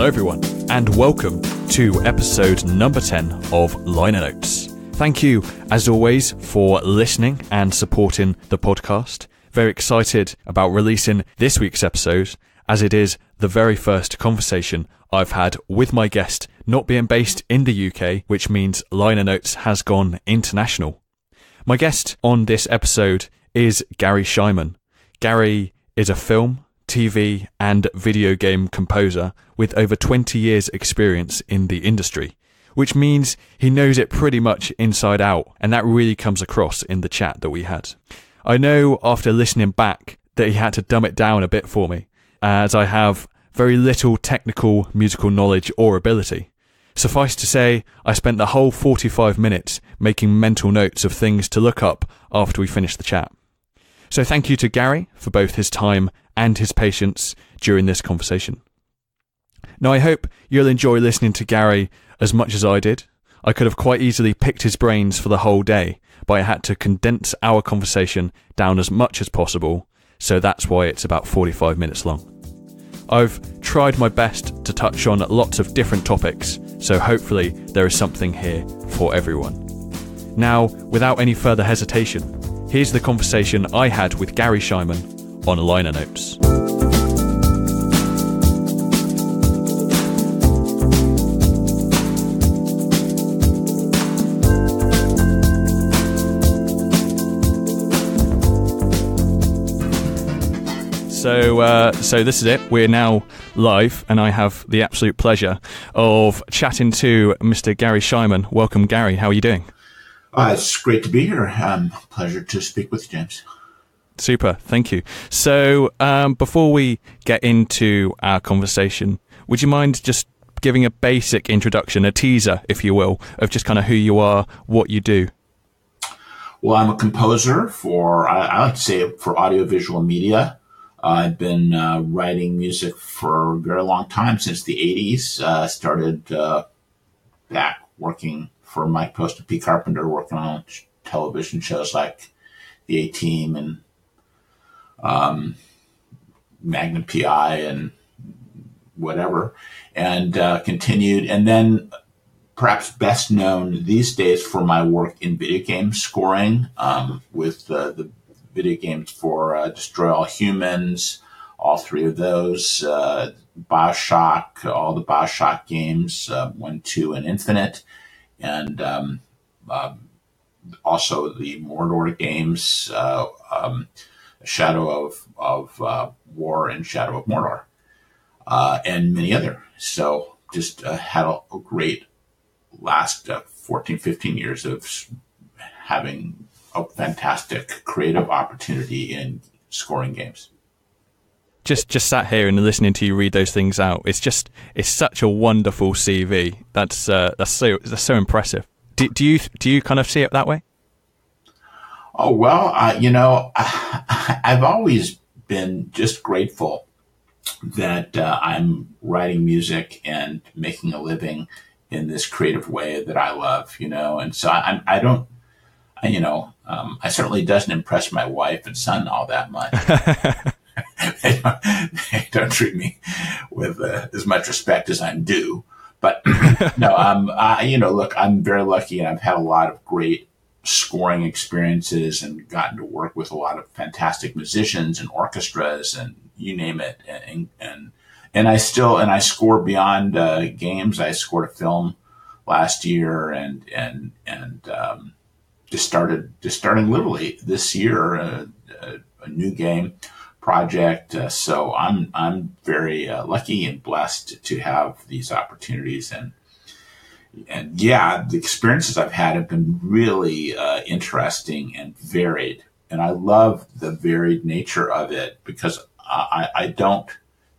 Hello everyone, and welcome to episode number 10 of Liner Notes. Thank you, as always, for listening and supporting the podcast. Very excited about releasing this week's episode, as it is the very first conversation I've had with my guest not being based in the UK, which means Liner Notes has gone international. My guest on this episode is Garry Schyman. Garry is a film, TV and video game composer with over 20 years experience in the industry, which means he knows it pretty much inside out, and that really comes across in the chat that we had. I know after listening back that he had to dumb it down a bit for me, as I have very little technical musical knowledge or ability. Suffice to say, I spent the whole 45 minutes making mental notes of things to look up after we finished the chat. So thank you to Garry for both his time and his patience during this conversation. Now, I hope you'll enjoy listening to Garry as much as I did. I could have quite easily picked his brains for the whole day, but I had to condense our conversation down as much as possible, so that's why it's about 45 minutes long. I've tried my best to touch on lots of different topics, so hopefully there is something here for everyone. Now, without any further hesitation, here's the conversation I had with Garry Schyman on Liner Notes. So this is it. We're now live, and I have the absolute pleasure of chatting to Mr. Garry Schyman. Welcome, Garry. How are you doing? It's great to be here. Pleasure to speak with you, James. Super, thank you. So before we get into our conversation, would you mind just giving a basic introduction, a teaser, if you will, of just kind of who you are, what you do? Well, I'm a composer for, I like to say, for audiovisual media. I've been writing music for a very long time, since the 80s. Started back working for Mike Post and Pete Carpenter, working on television shows like The A-Team and Magnum P.I. and whatever, and continued. And then perhaps best known these days for my work in video game scoring with the video games for Destroy All Humans, all three of those, Bioshock, all the Bioshock games, 1, 2, and Infinite, and also the Mordor games, Shadow of War and Shadow of Mordor, and many other. So just had a great last 14, 15 years of having a fantastic creative opportunity in scoring games. Just sat here and listening to you read those things out. It's such a wonderful CV. That's so impressive. Do you kind of see it that way? Oh, well, I've always been just grateful that I'm writing music and making a living in this creative way that I love, and so I certainly doesn't impress my wife and son all that much. They don't treat me with as much respect as I'm due, but no, look, I'm very lucky and I've had a lot of great scoring experiences and gotten to work with a lot of fantastic musicians and orchestras and you name it. And I score beyond games. I scored a film last year and just starting literally this year a new game project. So I'm very lucky and blessed to have these opportunities. And yeah, the experiences I've had have been really interesting and varied. And I love the varied nature of it because I don't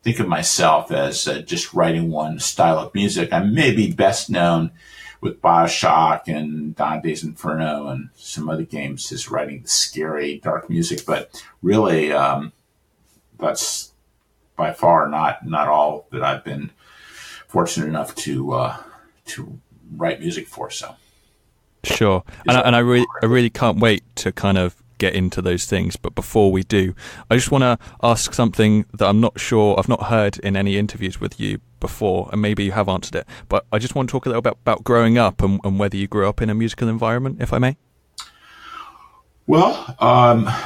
think of myself as just writing one style of music. I'm maybe best known with Bioshock and Dante's Inferno and some other games, just writing the scary, dark music. But really, that's by far not all that I've been fortunate enough to write music for. So sure, and I really can't wait to kind of get into those things, but before we do, I just want to ask something that I'm not sure, I've not heard in any interviews with you before, and maybe you have answered it, but I just want to talk a little bit about growing up and whether you grew up in a musical environment, if I may. Well,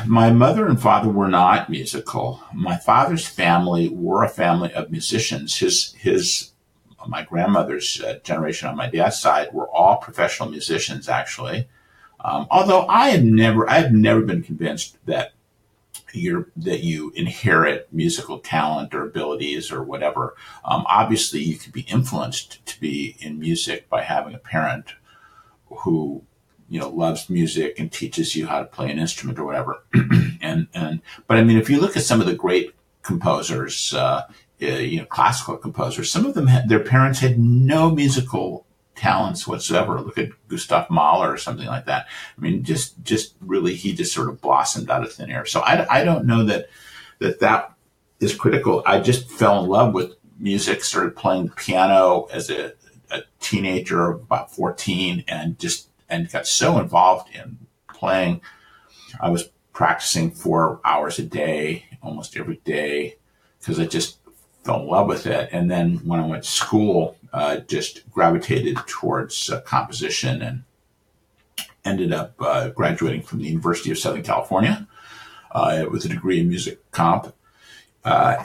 my mother and father were not musical. My father's family were a family of musicians. My grandmother's generation on my dad's side were all professional musicians, actually. Although I have never been convinced that you inherit musical talent or abilities or whatever. Obviously, you could be influenced to be in music by having a parent who, you know, loves music and teaches you how to play an instrument or whatever. But I mean, if you look at some of the great composers, classical composers, some of them, their parents had no musical talents whatsoever. Look at Gustav Mahler or something like that. I mean, he just sort of blossomed out of thin air. So I don't know that is critical. I just fell in love with music, started playing the piano as a teenager, about 14, and got so involved in playing. I was practicing 4 hours a day, almost every day, because I just fell in love with it. And then when I went to school, just gravitated towards composition and ended up graduating from the University of Southern California with a degree in music comp. But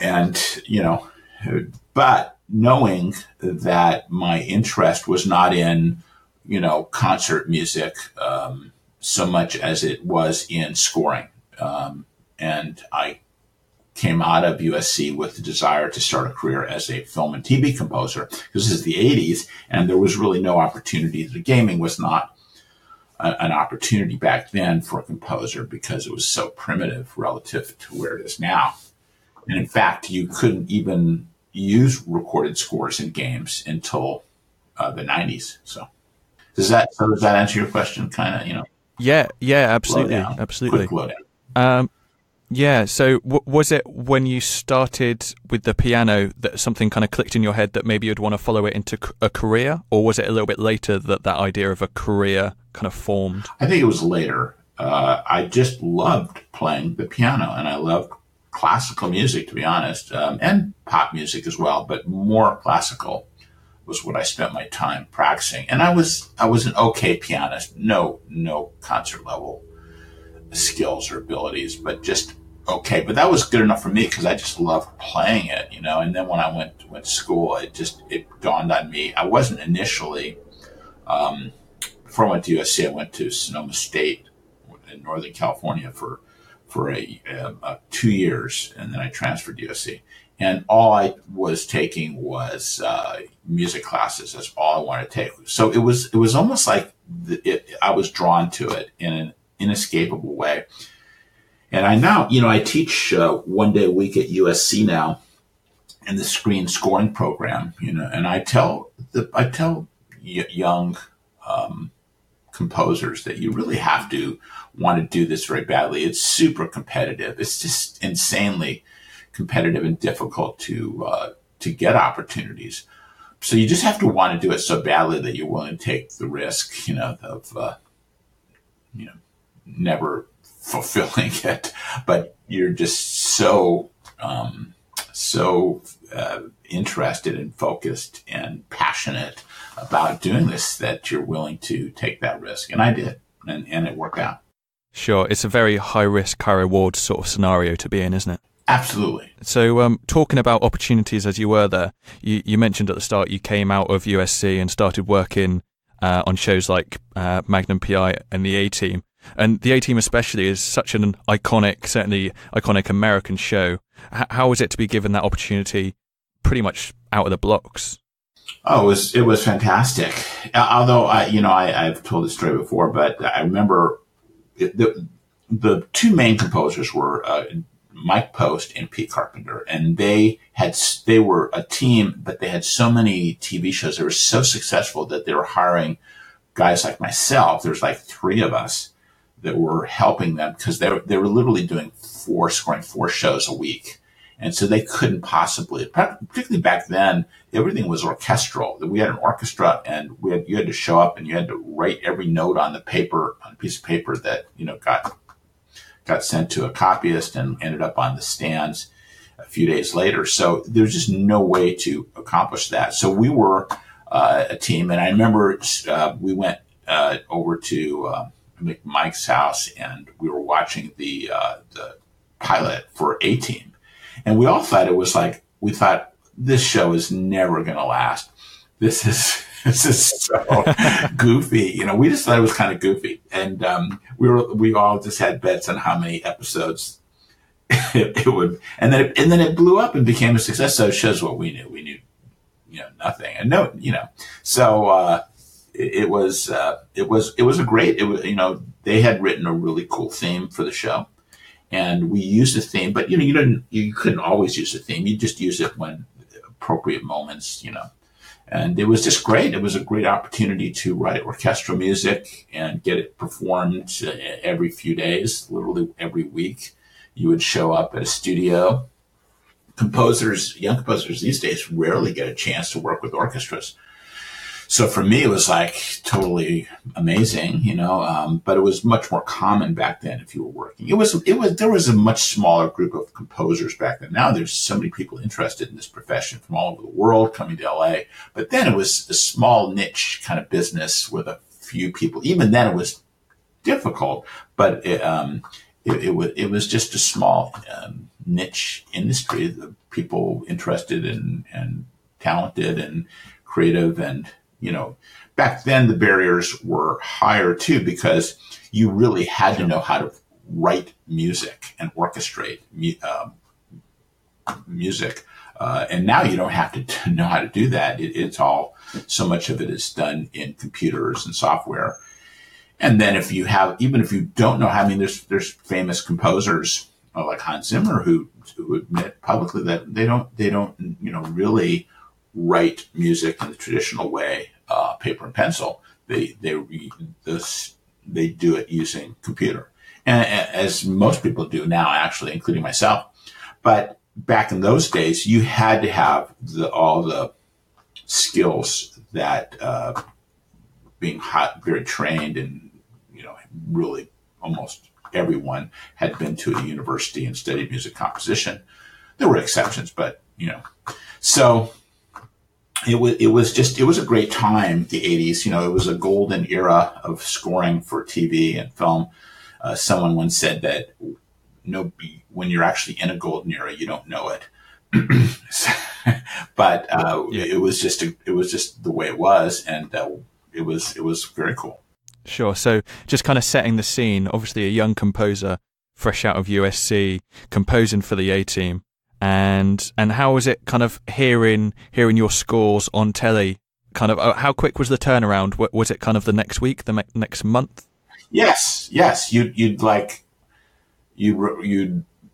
knowing that my interest was not in, you know, concert music so much as it was in scoring. And I came out of USC with the desire to start a career as a film and TV composer, because this is the 80s, and there was really no opportunity. The gaming was not an opportunity back then for a composer because it was so primitive relative to where it is now. And in fact, you couldn't even use recorded scores in games until the 90s. So. Does that answer your question? Kind of, you know. Yeah, absolutely, low down, absolutely. Quick load in. Yeah. So, was it when you started with the piano that something kind of clicked in your head that maybe you'd want to follow it into a career, or was it a little bit later that idea of a career kind of formed? I think it was later. I just loved playing the piano, and I loved classical music, to be honest, and pop music as well, but more classical was what I spent my time practicing. And I was an okay pianist, no concert level skills or abilities, but just okay. But that was good enough for me because I just loved playing it, you know. And then when I went to school, it dawned on me. I wasn't initially, before I went to USC, I went to Sonoma State in Northern California for 2 years. And then I transferred to USC. And all I was taking was music classes. That's all I wanted to take. So it was almost like I was drawn to it in an inescapable way. And I now, you know, I teach 1 day a week at USC now in the screen scoring program, you know, and I tell young composers that you really have to want to do this very badly. It's super competitive. It's just insanely competitive and difficult to get opportunities. So you just have to want to do it so badly that you're willing to take the risk, you know, of, never fulfilling it, but you're just so interested and focused and passionate about doing this that you're willing to take that risk. And I did, and it worked out. Sure. It's a very high risk, high reward sort of scenario to be in, isn't it? Absolutely. So talking about opportunities as you were there, you mentioned at the start you came out of USC and started working on shows like Magnum P.I. and The A-Team. And The A-Team especially is such an iconic, certainly iconic American show. How was it to be given that opportunity pretty much out of the blocks? Oh, it was fantastic. Although, I've told this story before, but I remember the two main composers were Mike Post and Pete Carpenter, and they were a team, but they had so many TV shows. They were so successful that they were hiring guys like myself. There's like three of us that were helping them because they were literally doing scoring four shows a week. And so they couldn't possibly, particularly back then, everything was orchestral. We had an orchestra, and you had to show up and you had to write every note on the paper, on a piece of paper that, you know, got sent to a copyist and ended up on the stands a few days later. So there's just no way to accomplish that. So we were a team, and I remember we went over to Mike's house, and we were watching the pilot for A-Team, and we all thought it was like, we thought this show is never going to last. This is so goofy. You know, we just thought it was kind of goofy, and we all just had bets on how many episodes it would, and then it blew up and became a success. So it shows what we knew. We knew, nothing, and no, so it was a great. It was, they had written a really cool theme for the show, and we used the theme, but you couldn't always use the theme. You just use it when appropriate moments, And it was just great. It was a great opportunity to write orchestral music and get it performed every few days, literally every week. You would show up at a studio. Composers, young composers these days rarely get a chance to work with orchestras. So for me, it was like totally amazing, but it was much more common back then if you were working. There was a much smaller group of composers back then. Now there's so many people interested in this profession from all over the world coming to LA. But then it was a small niche kind of business with a few people. Even then it was difficult, but it was just a small niche industry of people interested and talented and creative. And back then the barriers were higher too, because you really had to know how to write music and orchestrate music. And now you don't have to know how to do that. It's all, so much of it is done in computers and software. And then even if you don't know, there's famous composers like Hans Zimmer who admit publicly that they don't really write music in the traditional way, paper and pencil. They do it using computer, and as most people do now, actually, including myself. But back in those days, you had to have all the skills that being very trained, and really almost everyone had been to a university and studied music composition. There were exceptions, but so. It was a great time, the 80s. It was a golden era of scoring for TV and film. Someone once said that when you're actually in a golden era, you don't know it. But it was just the way it was, and it was very cool. Sure. So just kind of setting the scene. Obviously, a young composer, fresh out of USC, composing for the A-Team. And how was it kind of hearing your scores on telly? Kind of, how quick was the turnaround? Was it kind of the next week, the next month? Yes. You'd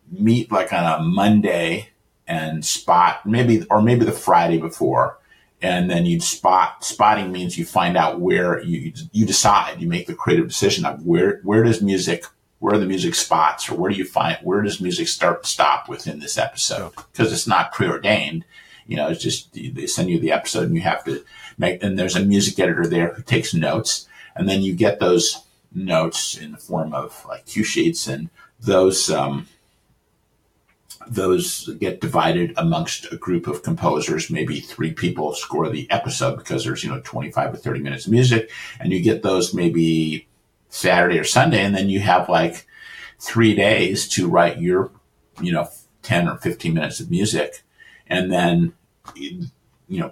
meet like on a Monday and spot maybe the Friday before, and then you'd spot. Spotting means you find out where you decide. You make the creative decision of where does music. Where are the music spots, or where does music start and stop within this episode? Because it's not preordained. It's just, they send you the episode and you have to make, and there's a music editor there who takes notes. And then you get those notes in the form of like cue sheets, and those get divided amongst a group of composers. Maybe three people score the episode because there's, 25 or 30 minutes of music, and you get those maybe Saturday or Sunday, and then you have like 3 days to write your, 10 or 15 minutes of music. And then,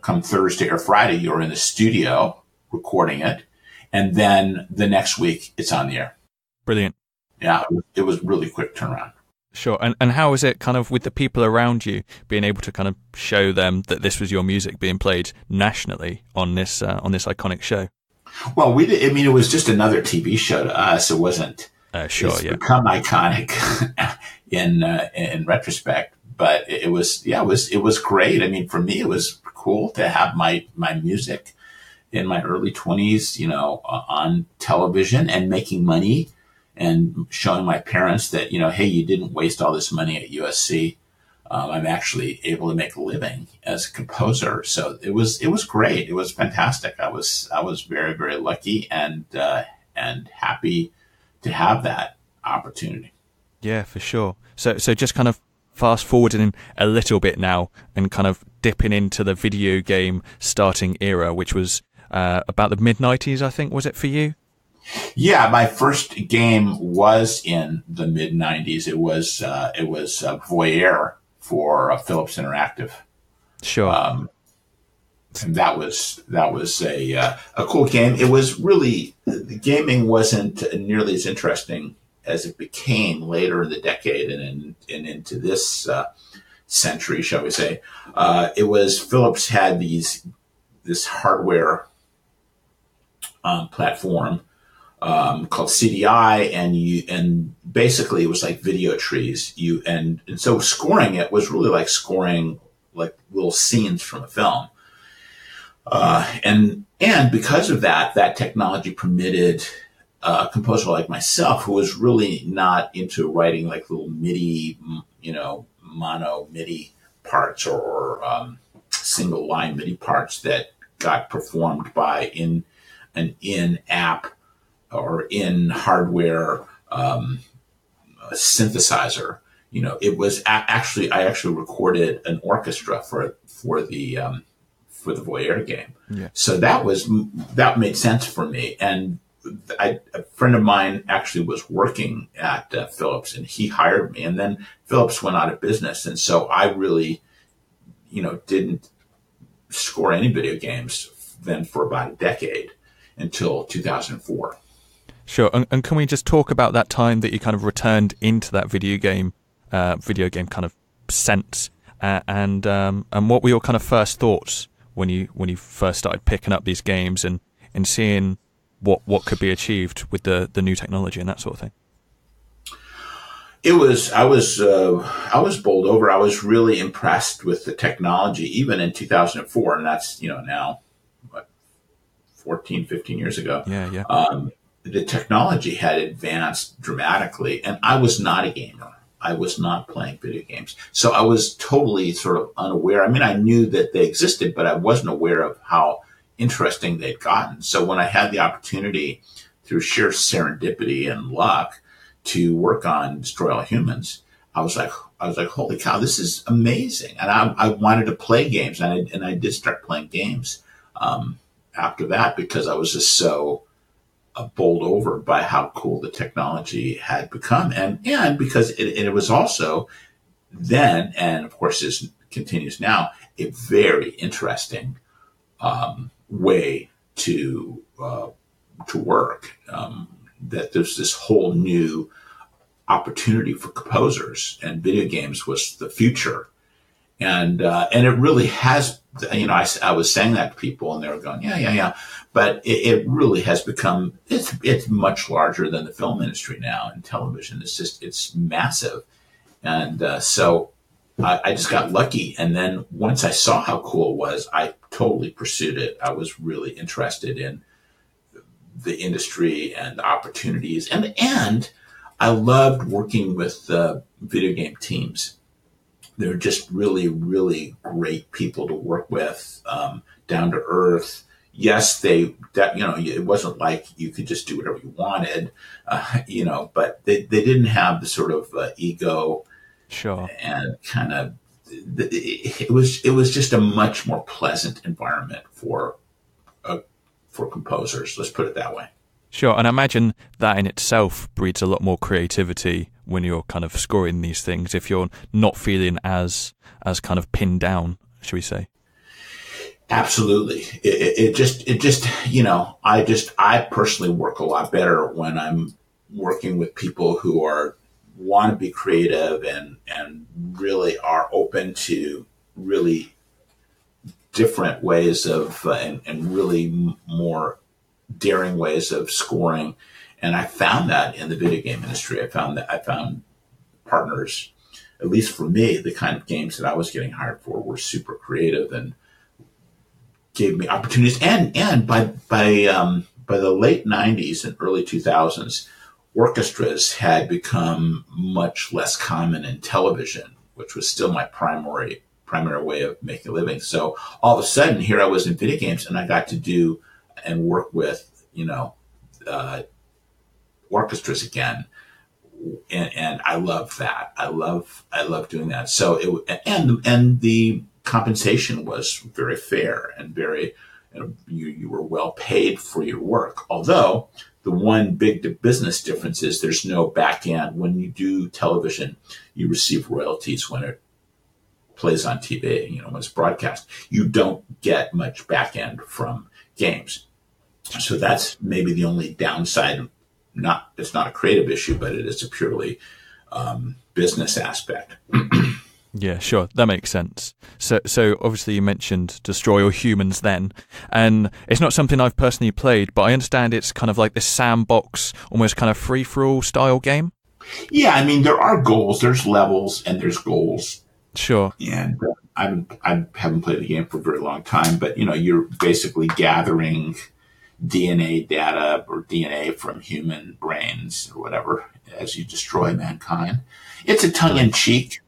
come Thursday or Friday, you're in the studio recording it. And then the next week it's on the air. Brilliant. Yeah. It was really quick turnaround. Sure. And how was it kind of with the people around you, being able to kind of show them that this was your music being played nationally on this iconic show? Well, it was just another TV show to us. It wasn't. Become iconic in retrospect, but it was great. For me, it was cool to have my music in my early 20s, on television and making money, and showing my parents that, hey, you didn't waste all this money at USC. I'm actually able to make a living as a composer. So it was great. It was fantastic. I was very, very lucky and happy to have that opportunity. Yeah, for sure. So just kind of fast forwarding a little bit now and kind of dipping into the video game starting era, which was about the mid-90s, I think, was it for you? Yeah, my first game was in the mid-90s. It was Voyeur for Philips Interactive. Sure. And that was a cool game. It was really, the gaming wasn't nearly as interesting as it became later in the decade and into this century, shall we say. It was Philips had this hardware platform called CDI, and basically it was like video trees. And so scoring it was really like scoring like little scenes from a film. And because of that technology permitted a composer like myself, who was really not into writing like little MIDI, mono MIDI parts or single line MIDI parts that got performed by in app or in hardware synthesizer. It was I actually recorded an orchestra for the Voyeur game. Yeah. So that made sense for me. And a friend of mine actually was working at Philips, and he hired me, and then Philips went out of business. And so I really, didn't score any video games then for about a decade until 2004. Sure. And can we just talk about that time that you kind of returned into that video game kind of sense, and what were your kind of first thoughts when you first started picking up these games and seeing what could be achieved with the new technology and that sort of thing? It was, I was bowled over. I was really impressed with the technology, even in 2004. And that's, now what, 14, 15 years ago. Yeah. The technology had advanced dramatically, and I was not a gamer. I was not playing video games. So I was totally sort of unaware. I mean, I knew that they existed, but I wasn't aware of how interesting they'd gotten. So when I had the opportunity, through sheer serendipity and luck, to work on Destroy All Humans, I was like, holy cow, this is amazing. And I wanted to play games, and I did start playing games after that, because I was just so bowled over by how cool the technology had become, and because it was also then, and of course this continues now, a very interesting way to work. That there's this whole new opportunity for composers, and video games was the future, and it really has. I was saying that to people, and they were going, yeah. But it really has become, it's much larger than the film industry now, and television. It's massive. And so I just got lucky. And then once I saw how cool it was, I totally pursued it. I was really interested in the industry and the opportunities. And I loved working with video game teams. They're just really, really great people to work with, down to earth. Yes, it wasn't like you could just do whatever you wanted, but they didn't have the sort of ego. Sure. And kind of, it was just a much more pleasant environment for composers. Let's put it that way. Sure. And I imagine that in itself breeds a lot more creativity when you're kind of scoring these things, if you're not feeling as kind of pinned down, should we say? Absolutely. I personally work a lot better when I'm working with people who want to be creative and really are open to really different ways of, and really more daring ways of scoring. And I found that in the video game industry. I found partners, at least for me, the kind of games that I was getting hired for were super creative and gave me opportunities. And by the late 90s and early 2000s, orchestras had become much less common in television, which was still my primary way of making a living. So all of a sudden, here I was in video games, and I got to do and work with orchestras again, And I love that. I love doing that. So it, and the compensation was very fair and you were well paid for your work. Although the one big business difference is there's no back end. When you do television, you receive royalties when it plays on TV, when it's broadcast. You don't get much back end from games. So that's maybe the only downside. It's not a creative issue, but it is a purely business aspect. Yeah, sure. That makes sense. So obviously you mentioned Destroy All Humans then, and it's not something I've personally played, but I understand it's kind of like this sandbox, almost kind of free-for-all style game. Yeah, I mean, there are goals, there's levels, and there's goals. Sure. And I haven't played the game for a very long time, but, you're basically gathering DNA data or DNA from human brains or whatever as you destroy mankind. It's a tongue-in-cheek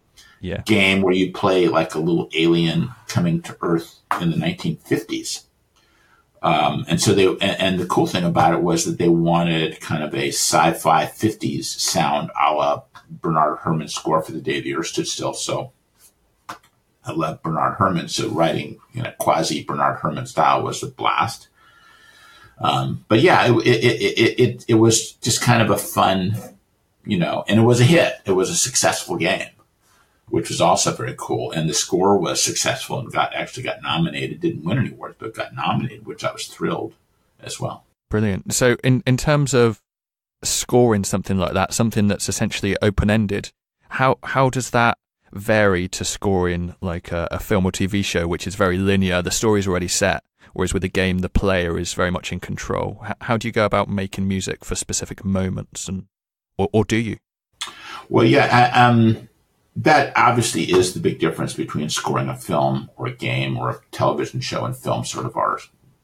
game where you play like a little alien coming to Earth in the 1950s. And the cool thing about it was that they wanted kind of a sci-fi 50s sound a la Bernard Herrmann's score for The Day the Earth Stood Still. So I love Bernard Herrmann, so writing in a quasi Bernard Herrmann style was a blast. But yeah, it was just kind of a fun, and it was a hit. It was a successful game, which was also very cool. And the score was successful and got nominated. Didn't win any awards, but got nominated, which I was thrilled as well. Brilliant. So in terms of scoring something like that, something that's essentially open-ended, how does that vary to scoring like a film or TV show, which is very linear? The story's already set. Whereas with a game, the player is very much in control. How do you go about making music for specific moments, or do you? Well, yeah, that obviously is the big difference between scoring a film or a game or a television show, and film sort of are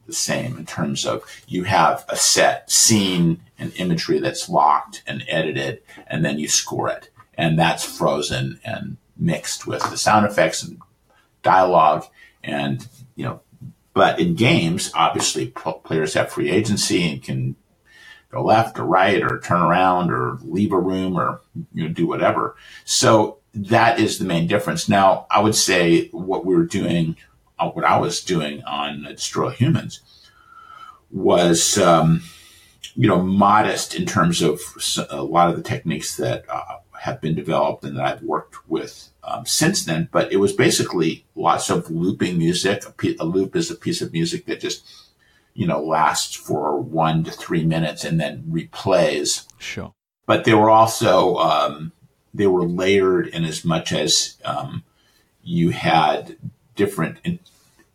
the same in terms of you have a set scene and imagery that's locked and edited, and then you score it. And that's frozen and mixed with the sound effects and dialogue and, But in games, obviously, players have free agency and can go left or right or turn around or leave a room or do whatever. So that is the main difference. Now, I would say what I was doing on Destroy Humans was, modest in terms of a lot of the techniques that have been developed and that I've worked with since then, but it was basically lots of looping music. A loop is a piece of music that just, lasts for 1 to 3 minutes and then replays. Sure. But they were also, they were layered in as much as you had different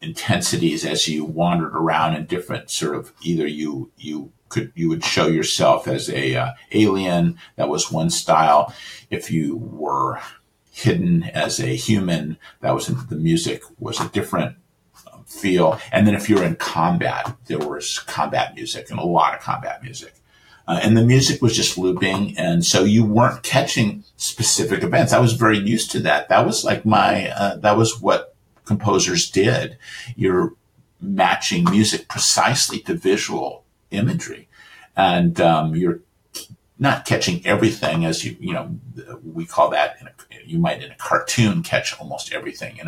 intensities as you wandered around in different sort of, either you would show yourself as a alien. That was one style. If you were hidden as a human, that was the music was a different feel. And then if you're in combat, there was combat music and a lot of combat music. And the music was just looping. And so you weren't catching specific events. I was very used to that. That was like that was what composers did. You're matching music precisely to visual imagery, and you're not catching everything as we call that you might in a cartoon catch almost everything,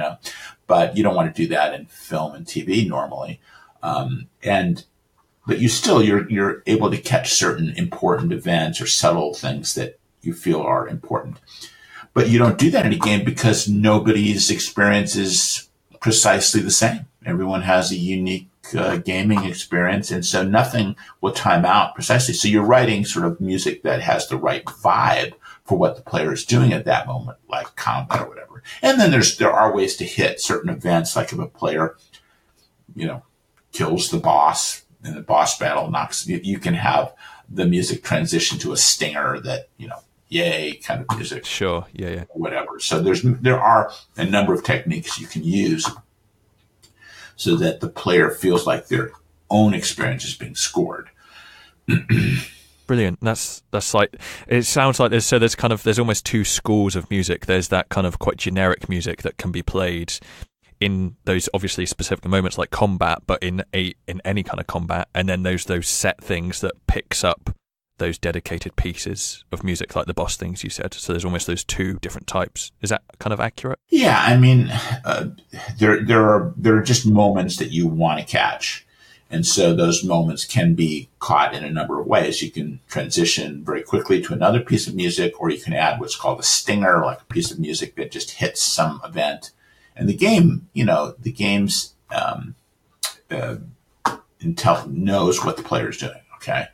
but you don't want to do that in film and TV normally. But you still, you're able to catch certain important events or subtle things that you feel are important, but you don't do that in a game because nobody's experience is precisely the same. Everyone has a unique gaming experience, and so nothing will time out precisely. So you're writing sort of music that has the right vibe for what the player is doing at that moment, like combat or whatever. And then there are ways to hit certain events, like if a player, kills the boss in the boss battle, knocks. You can have the music transition to a stinger that yay kind of music. Sure, yeah, whatever. So there are a number of techniques you can use, so that the player feels like their own experience is being scored. Brilliant. That's like, it sounds like there's almost two schools of music. There's that kind of quite generic music that can be played in those obviously specific moments like combat, but in any kind of combat, and then those set things that picks up those dedicated pieces of music, like the boss things you said. So there's almost those two different types. Is that kind of accurate? Yeah, I mean, there are just moments that you want to catch. And so those moments can be caught in a number of ways. You can transition very quickly to another piece of music, or you can add what's called a stinger, like a piece of music that just hits some event. And the game, the game's intel knows what the player's doing, okay?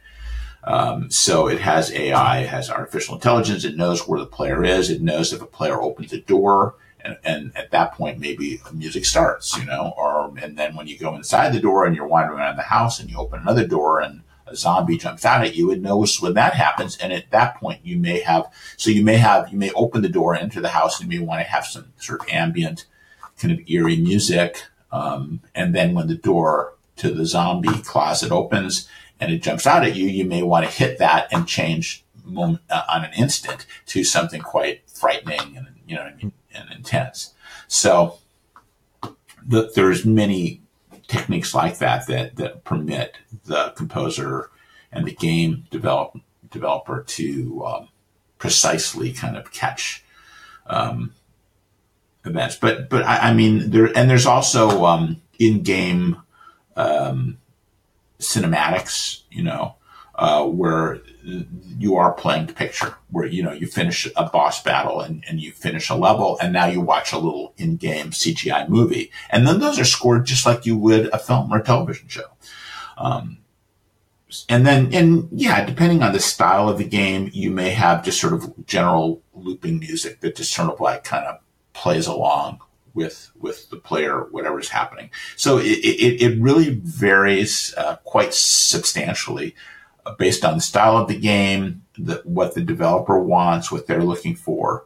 So it has AI, it has artificial intelligence, it knows where the player is, it knows if a player opens a door, and at that point, maybe music starts, and then when you go inside the door and you're wandering around the house and you open another door and a zombie jumps out at you, it knows when that happens. And at that point, you may open the door, enter the house, and you may want to have some sort of ambient kind of eerie music. And then when the door to the zombie closet opens and it jumps out at you, you may want to hit that and change moment, on an instant to something quite frightening and, and intense. So there's many techniques like that permit the composer and the game developer to precisely kind of catch events. But I mean, there's also in-game cinematics, where you are playing the picture, where, you finish a boss battle and you finish a level, and now you watch a little in-game CGI movie. And then those are scored just like you would a film or a television show. Depending on the style of the game, you may have just sort of general looping music that just sort of like kind of plays along with the player, whatever's happening. So it really varies quite substantially based on the style of the game, what the developer wants, what they're looking for,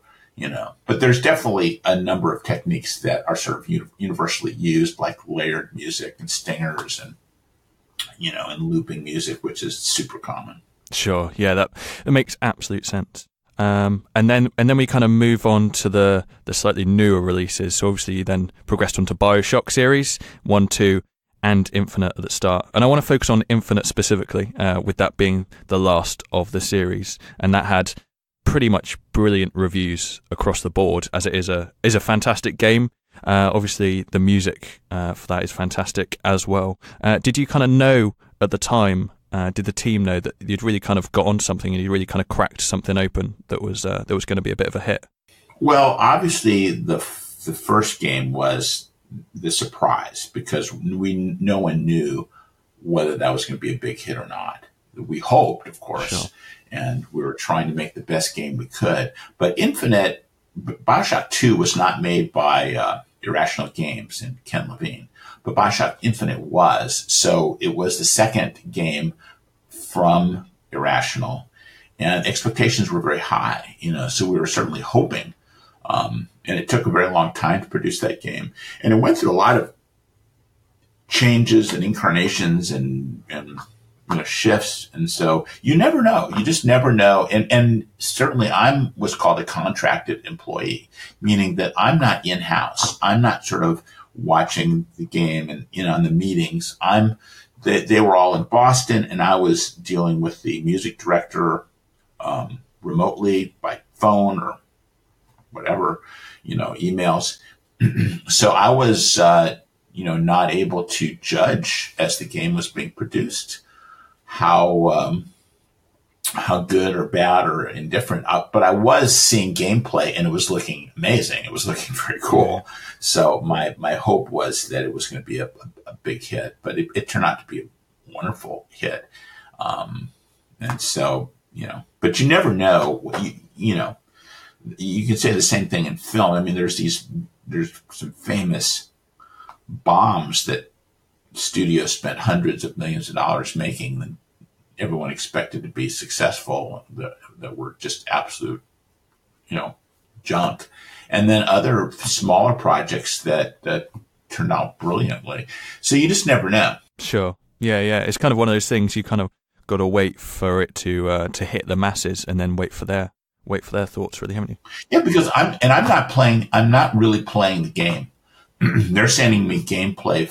But there's definitely a number of techniques that are sort of universally used, like layered music and stingers and, and looping music, which is super common. Sure. Yeah, that makes absolute sense. And then we kind of move on to the slightly newer releases. So obviously you then progressed onto Bioshock series, 1, 2, and Infinite at the start. And I want to focus on Infinite specifically, with that being the last of the series. And that had pretty much brilliant reviews across the board, as it is a fantastic game. Obviously, the music for that is fantastic as well. Did you kind of know at the time, did the team know that you'd really kind of got on something and you really kind of cracked something open that was going to be a bit of a hit? Well, obviously, the first game was the surprise, because no one knew whether that was going to be a big hit or not. We hoped, of course, sure. And we were trying to make the best game we could. But Infinite, Bioshock 2 was not made by Irrational Games and Ken Levine, but Bioshock Infinite was. So it was the second game from Irrational, and expectations were very high, so we were certainly hoping. And it took a very long time to produce that game. And it went through a lot of changes and incarnations and shifts. And so you never know. You just never know. And certainly I was called a contracted employee, meaning that I'm not in-house. I'm not sort of watching the game and, in the meetings. They were all in Boston, and I was dealing with the music director remotely by phone or whatever, emails. So I was, not able to judge as the game was being produced how good or bad or indifferent. But I was seeing gameplay, and it was looking amazing. It was looking very cool. So my hope was that it was going to be a big hit, but it turned out to be a wonderful hit. And so, but you never know what you can say the same thing in film. I mean, there's some famous bombs that studios spent hundreds of millions of dollars making that everyone expected to be successful, that were just absolute, junk. And then other smaller projects that turned out brilliantly. So you just never know. Sure. Yeah, yeah. It's kind of one of those things you kind of got to wait for it to hit the masses, and then wait for their thoughts, really, haven't you? Yeah, because I'm not really playing the game. They're sending me gameplay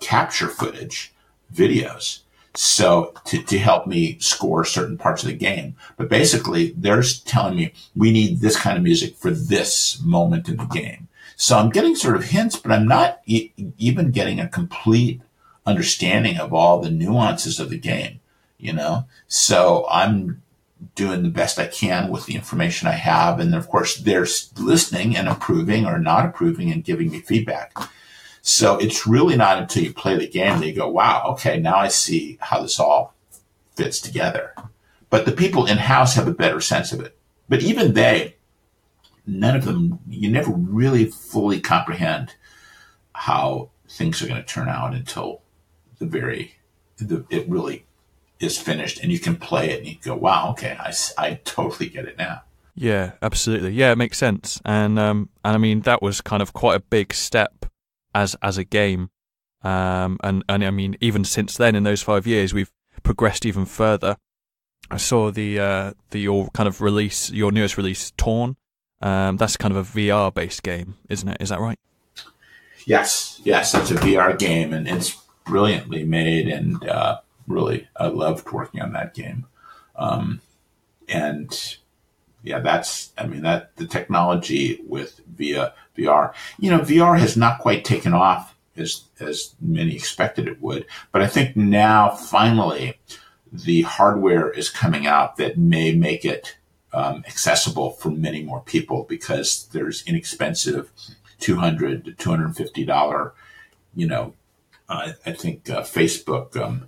capture footage, videos. So to help me score certain parts of the game. But basically, they're telling me we need this kind of music for this moment in the game. So I'm getting sort of hints, but I'm not even getting a complete understanding of all the nuances of the game, you know? So I'm doing the best I can with the information I have. And then, of course, they're listening and approving or not approving and giving me feedback. So it's really not until you play the game that you go, wow, okay, now I see how this all fits together. But the people in-house have a better sense of it. But even they, none of them, you never really fully comprehend how things are going to turn out until it really is finished and you can play it and you go, wow, okay, I totally get it now. Yeah, absolutely. Yeah, it makes sense. And I mean, that was kind of quite a big step as a game. And I mean, even since then, in those 5 years, we've progressed even further. I saw your kind of release, your newest release, Torn. That's kind of a VR-based game, isn't it? Is that right? Yes, it's a VR game, and it's brilliantly made, and really, I loved working on that game. And yeah, the technology with VR. You know, VR has not quite taken off as many expected it would, but I think now finally the hardware is coming out that may make it accessible for many more people, because there's inexpensive $200 to $250, you know, I think Facebook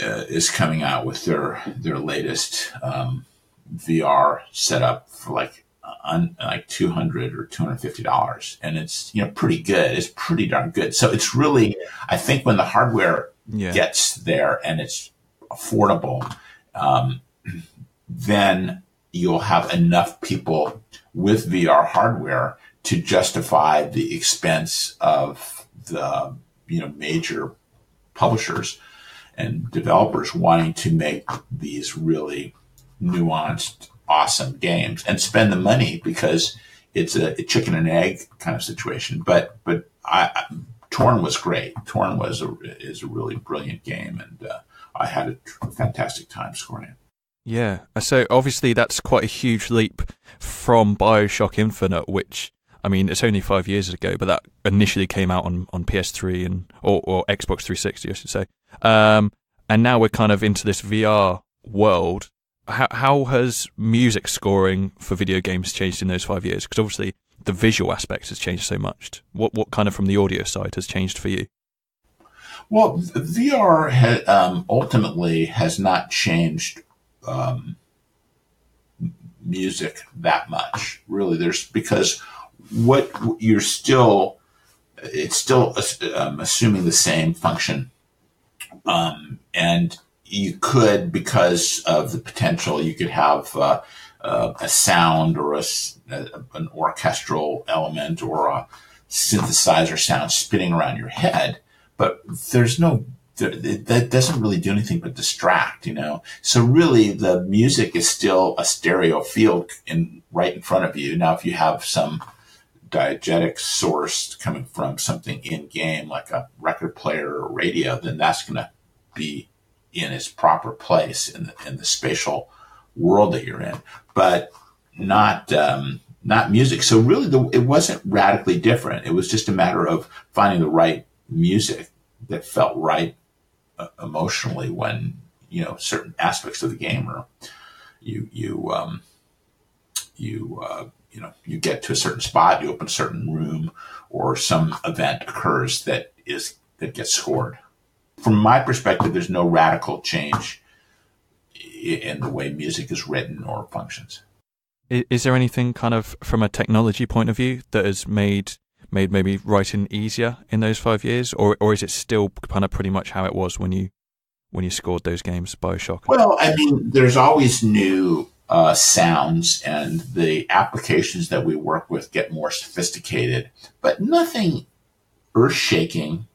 is coming out with their latest VR setup for like $200 or $250. And it's, you know, pretty good. It's pretty darn good. So it's really, I think when the hardware gets there and it's affordable, then you'll have enough people with VR hardware to justify the expense of the, you know, major publishers and developers wanting to make these really nuanced, awesome games and spend the money, because it's a chicken and egg kind of situation. But Torn was great. Torn is a really brilliant game, and I had a fantastic time scoring it. Yeah, so obviously that's quite a huge leap from Bioshock Infinite, which, I mean, it's only 5 years ago, but that initially came out on PS3 or Xbox 360, I should say. And now we're kind of into this VR world. How has music scoring for video games changed in those 5 years? Because obviously the visual aspect has changed so much. What kind of from the audio side has changed for you? Well, VR ultimately has not changed music that much, really. Because what you're still, it's still assuming the same function, and you could, because of the potential, you could have a sound or an orchestral element or a synthesizer sound spinning around your head, but that doesn't really do anything but distract, you know. So really, the music is still a stereo field right in front of you. Now, if you have some diegetic source coming from something in game, like a record player or radio, then that's going to be in its proper place in the spatial world that you're in, but not music. So really, it wasn't radically different. It was just a matter of finding the right music that felt right emotionally when, you know, certain aspects of the game are you know, you get to a certain spot, you open a certain room, or some event occurs that gets scored. From my perspective, there's no radical change in the way music is written or functions. Is there anything kind of from a technology point of view that has made maybe writing easier in those 5 years, or is it still kind of pretty much how it was when you scored those games, Bioshock? Well, I mean, there's always new sounds, and the applications that we work with get more sophisticated, but nothing earth-shaking.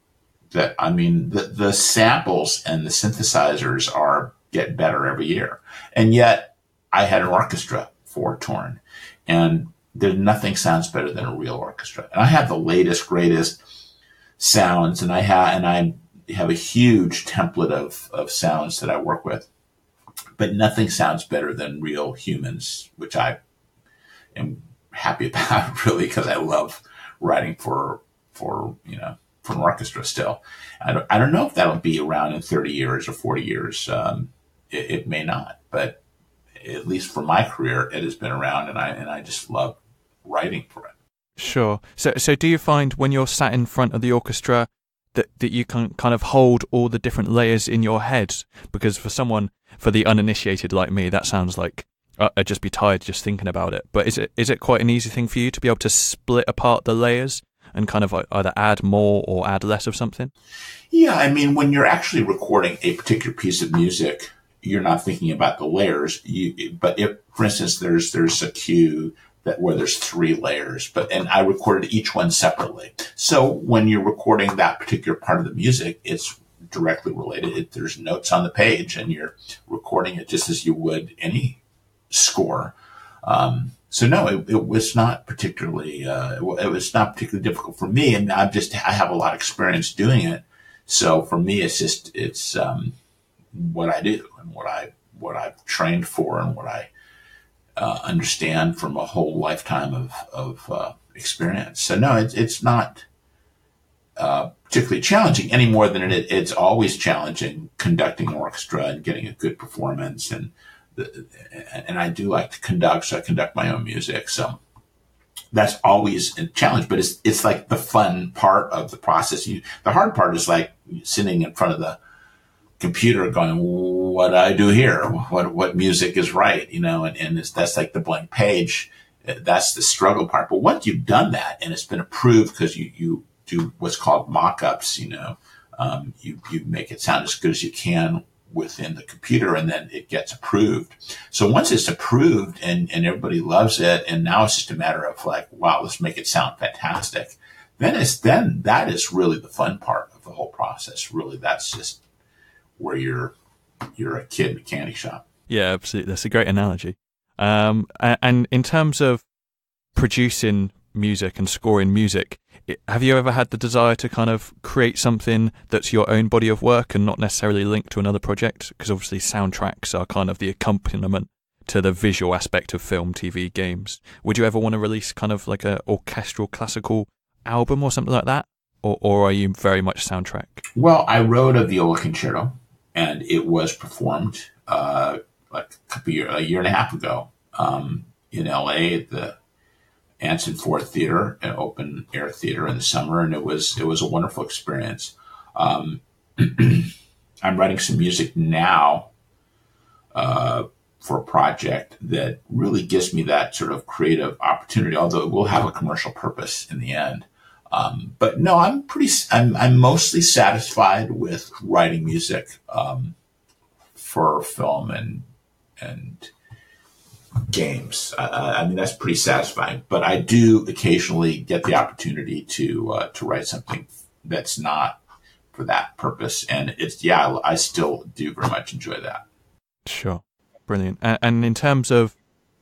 That, I mean, the samples and the synthesizers get better every year. And yet I had an orchestra for Torn, and nothing sounds better than a real orchestra. And I have the latest, greatest sounds, and I have a huge template of sounds that I work with, but nothing sounds better than real humans, which I am happy about, really, because I love writing for an orchestra still. I don't know if that'll be around in 30 years or 40 years. It may not, but at least for my career, it has been around, and I just love writing for it. Sure. So do you find when you're sat in front of the orchestra that you can kind of hold all the different layers in your head? Because for the uninitiated like me, that sounds like I'd just be tired just thinking about it. But is it quite an easy thing for you to be able to split apart the layers and kind of either add more or add less of something? Yeah, I mean, when you're actually recording a particular piece of music, you're not thinking about the layers. But if, for instance, there's a cue where there's three layers, and I recorded each one separately. So when you're recording that particular part of the music, it's directly related. There's notes on the page, and you're recording it just as you would any score. So no, it was not particularly. It was not particularly difficult for me, and I have a lot of experience doing it. So for me, it's what I do and what I've trained for and what I understand from a whole lifetime of experience. So no, it's not particularly challenging any more than it's always challenging conducting an orchestra and getting a good performance. And I do like to conduct, so I conduct my own music. So that's always a challenge, but it's like the fun part of the process. The hard part is like sitting in front of the computer going, what do I do here? What music is right? You know, that's like the blank page. That's the struggle part. But once you've done that and it's been approved because you do what's called mock-ups, you make it sound as good as you can within the computer, and then it gets approved. So once it's approved and everybody loves it, and now it's just a matter of like, wow, let's make it sound fantastic. Then that is really the fun part of the whole process. Really, that's just where you're a kid in a candy shop. Yeah, absolutely. That's a great analogy. And in terms of producing music and scoring music, have you ever had the desire to kind of create something that's your own body of work and not necessarily linked to another project? Because obviously soundtracks are kind of the accompaniment to the visual aspect of film, TV, games. Would you ever want to release kind of like an orchestral classical album or something like that? Or are you very much soundtrack? Well, I wrote a viola concerto, and it was performed like a year and a half ago in L.A. at the Anson Ford Theater, an open air theater in the summer, and it was a wonderful experience. I'm writing some music now for a project that really gives me that sort of creative opportunity, although it will have a commercial purpose in the end. But no, I'm mostly satisfied with writing music for film and games. I mean, that's pretty satisfying. But I do occasionally get the opportunity to write something that's not for that purpose, and I still do very much enjoy that. Sure, brilliant. And in terms of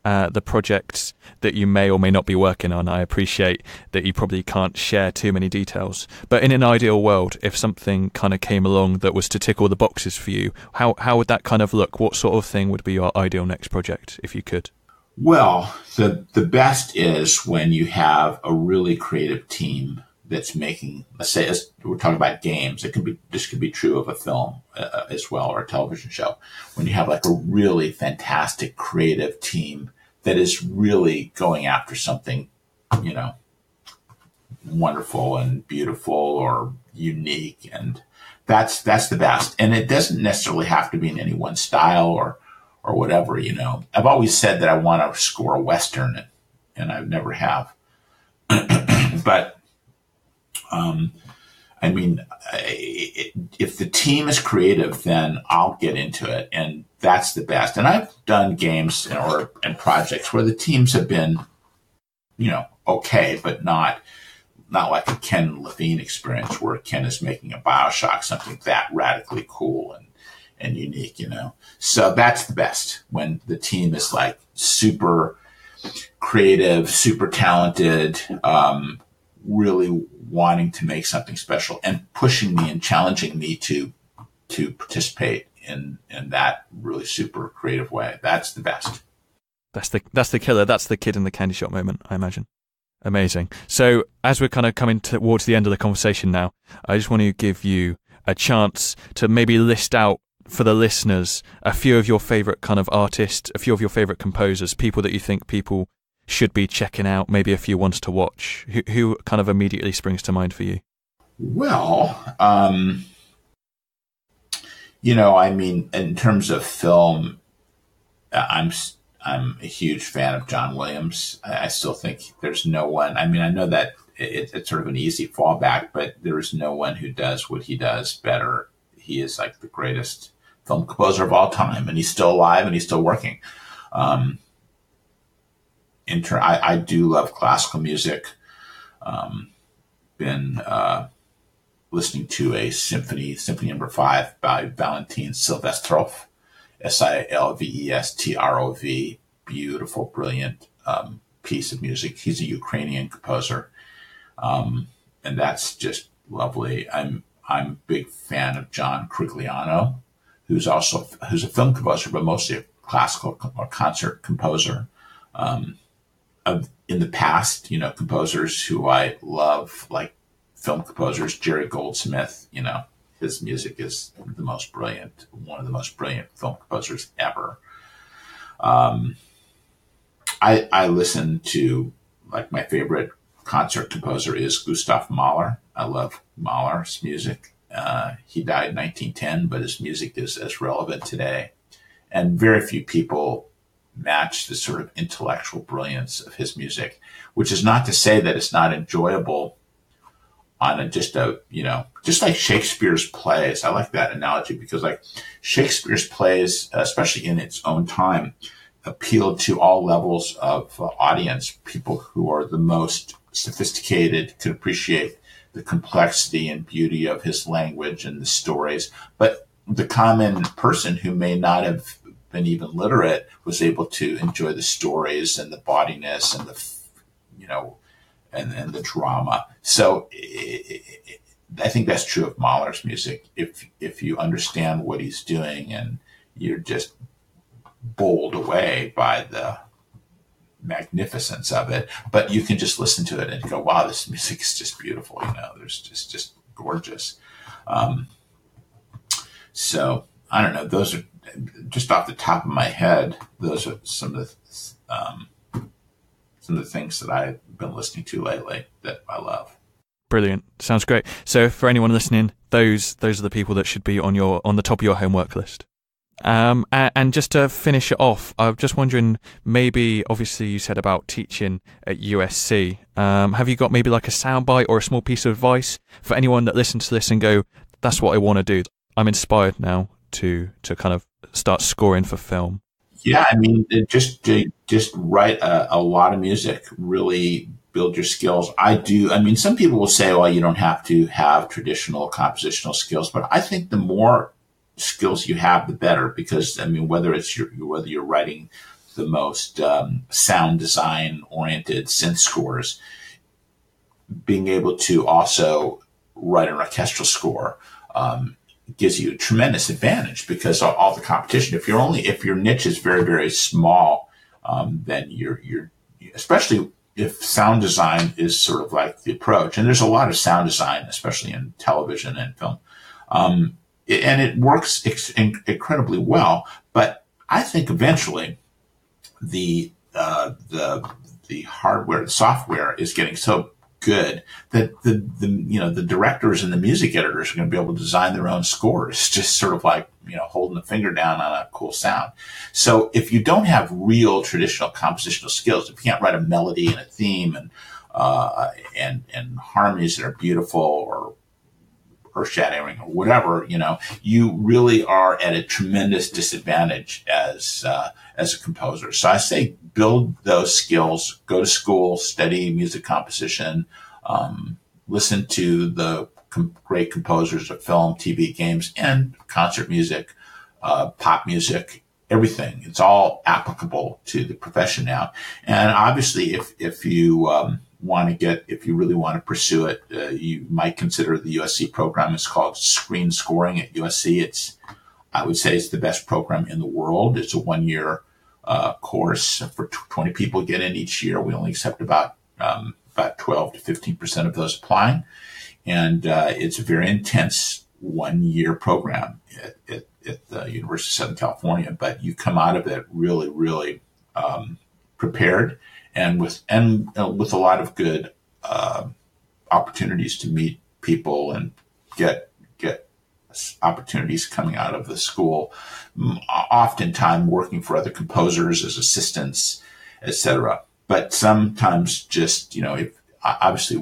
the projects that you may or may not be working on, I appreciate that you probably can't share too many details, but in an ideal world, if something kind of came along that was to tick all the boxes for you, how would that kind of look? What sort of thing would be your ideal next project if you could? Well, the best is when you have a really creative team that's making, let's say we're talking about games. This could be true of a film as well, or a television show. When you have like a really fantastic creative team that is really going after something, wonderful and beautiful or unique. And that's the best. And it doesn't necessarily have to be in any one style or whatever, I've always said that I want to score a Western and I never have, but if the team is creative, then I'll get into it, and that's the best. And I've done games and projects where the teams have been, okay, but not like a Ken Levine experience where Ken is making a Bioshock, something that radically cool and unique, So that's the best, when the team is like super creative, super talented, really wanting to make something special and pushing me and challenging me to participate in that really super creative way. That's the best. That's the killer. That's the kid in the candy shop moment, I imagine. Amazing. So as we're kind of coming towards the end of the conversation now, I just want to give you a chance to maybe list out for the listeners a few of your favorite kind of artists, a few of your favorite composers, people that you think people should be checking out, maybe a few ones to watch. Who kind of immediately springs to mind for you? Well, I mean, in terms of film, I'm a huge fan of John Williams. I still think there's no one. I mean, I know that it's sort of an easy fallback, but there is no one who does what he does better. He is like the greatest film composer of all time, and he's still alive and he's still working. I do love classical music. Been listening to a symphony No. 5 by Valentin Silvestrov. Silvestrov, beautiful, brilliant piece of music. He's a Ukrainian composer, and that's just lovely. I'm a big fan of John Krugliano, who's a film composer, but mostly a classical or concert composer. In the past, composers who I love, like film composers, Jerry Goldsmith, his music is one of the most brilliant film composers ever. I listen to, like, my favorite concert composer is Gustav Mahler. I love Mahler's music. He died in 1910, but his music is as relevant today. And very few people match the sort of intellectual brilliance of his music, which is not to say that it's not enjoyable on just like Shakespeare's plays. I like that analogy because, like, Shakespeare's plays, especially in its own time, appeal to all levels of audience. People who are the most sophisticated can appreciate the complexity and beauty of his language and the stories. But the common person who may not have been even literate was able to enjoy the stories and the bawdiness and the drama. So I think that's true of Mahler's music. If you understand what he's doing and you're just bowled away by the magnificence of it, but you can just listen to it and go, wow, this music is just beautiful. There's just gorgeous. So I don't know. Those are just off the top of my head. Those are some of the things that I've been listening to lately that I love. Brilliant. Sounds great. So for anyone listening, those are the people that should be on the top of your homework list. And just to finish it off, I'm just wondering, maybe, obviously you said about teaching at USC. Have you got maybe like a soundbite or a small piece of advice for anyone that listens to this and go, that's what I want to do. I'm inspired now to kind of start scoring for film. Yeah, I mean, just write a lot of music, really build your skills. Some people will say, well, you don't have to have traditional compositional skills, but I think the more skills you have, the better, because whether you're writing the most sound design oriented synth scores, being able to also write an orchestral score gives you a tremendous advantage because of all the competition. If your niche is very, very small, then you're especially if sound design is sort of like the approach, and there's a lot of sound design, especially in television and film, and it works incredibly well. But I think eventually the hardware, the software is getting so good that the directors and the music editors are going to be able to design their own scores, just sort of like, holding the finger down on a cool sound. So if you don't have real traditional compositional skills, if you can't write a melody and a theme and harmonies that are beautiful or earth-shattering or whatever, you really are at a tremendous disadvantage as a composer. So I say build those skills, go to school, study music composition, listen to the great composers of film, TV, games, and concert music, pop music, everything. It's all applicable to the profession now. And obviously if you want to get, if you really want to pursue it, you might consider the USC program. It's called Screen Scoring at USC. It's, I would say, it's the best program in the world. It's a one-year course. For 20 people get in each year. We only accept about 12 to 15% of those applying. And it's a very intense one-year program at the University of Southern California. But you come out of it really, really prepared and with a lot of good opportunities to meet people and get opportunities coming out of the school, oftentimes working for other composers as assistants, etc. But sometimes just, obviously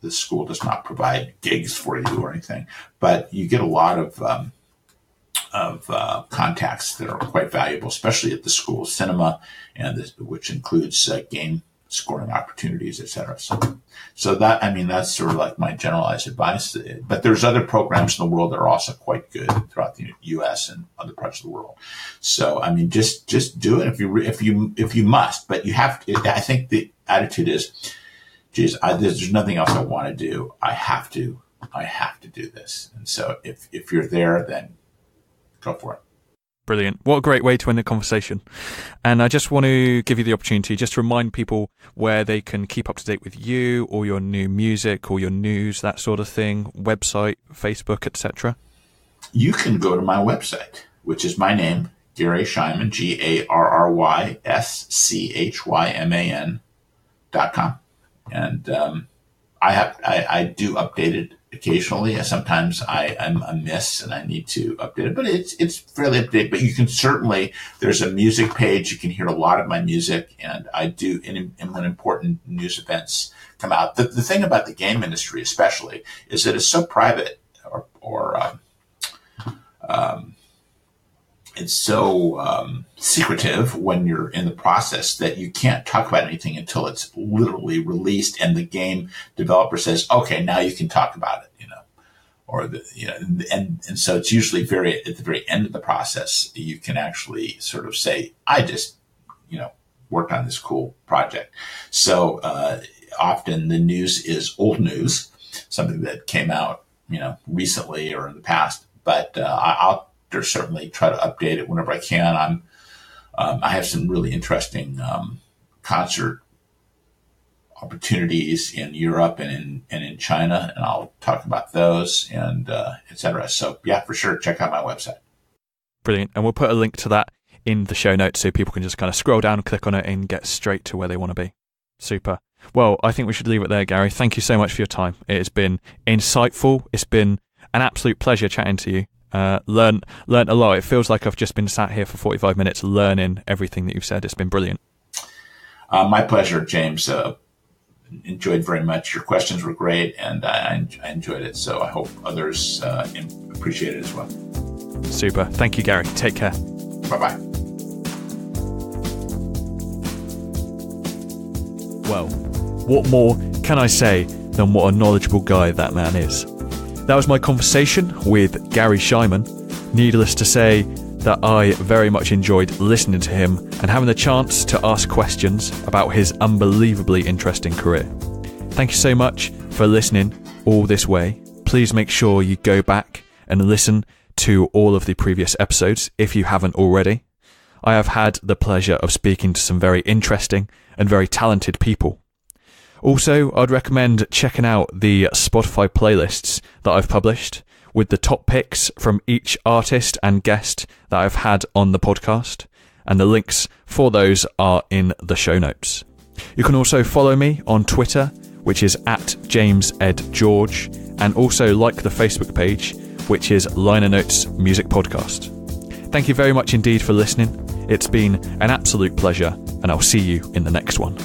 the school does not provide gigs for you or anything, but you get a lot of contacts that are quite valuable, especially at the school cinema, which includes game scoring opportunities, et cetera. So that, that's sort of like my generalized advice, but there's other programs in the world that are also quite good throughout the U.S. and other parts of the world. So, just do it if you must, but you have to. I think the attitude is, geez, there's nothing else I want to do. I have to do this. And so if you're there, then go for it. Brilliant. What a great way to end the conversation. And I just want to give you the opportunity just to remind people where they can keep up to date with you or your new music or your news, that sort of thing, website, Facebook, etc. You can go to my website, which is my name, Garry Schyman, GarrySchyman.com. And I do update it occasionally. Sometimes I'm amiss and I need to update it, but it's fairly updated. But you can certainly, there's a music page. You can hear a lot of my music, and I do, and when important news events come out. The thing about the game industry especially is that it's so private or it's so secretive when you're in the process that you can't talk about anything until it's literally released and the game developer says, okay, now you can talk about it, and so it's usually at the very end of the process, you can actually sort of say, I just, worked on this cool project. So often the news is old news, something that came out, recently or in the past, but I'll certainly try to update it whenever I can. I have some really interesting concert opportunities in Europe and in China, and I'll talk about those and et cetera. So yeah, for sure, check out my website. Brilliant, and we'll put a link to that in the show notes so people can just kind of scroll down, click on it, and get straight to where they want to be. Super. Well, I think we should leave it there, Garry. Thank you so much for your time. It has been insightful. It's been an absolute pleasure chatting to you. Learn a lot. It feels like I've just been sat here for 45 minutes learning everything that you've said. It's been brilliant. My pleasure, James. Enjoyed very much. Your questions were great, and I enjoyed it. So I hope others appreciate it as well. Super. Thank you, Garry. Take care. Bye-bye. Well, what more can I say than what a knowledgeable guy that man is? That was my conversation with Garry Schyman. Needless to say that I very much enjoyed listening to him and having the chance to ask questions about his unbelievably interesting career. Thank you so much for listening all this way. Please make sure you go back and listen to all of the previous episodes if you haven't already. I have had the pleasure of speaking to some very interesting and very talented people. Also, I'd recommend checking out the Spotify playlists that I've published with the top picks from each artist and guest that I've had on the podcast, and the links for those are in the show notes. You can also follow me on Twitter, which is @JamesEdGeorge, and also like the Facebook page, which is Liner Notes Music Podcast. Thank you very much indeed for listening. It's been an absolute pleasure, and I'll see you in the next one.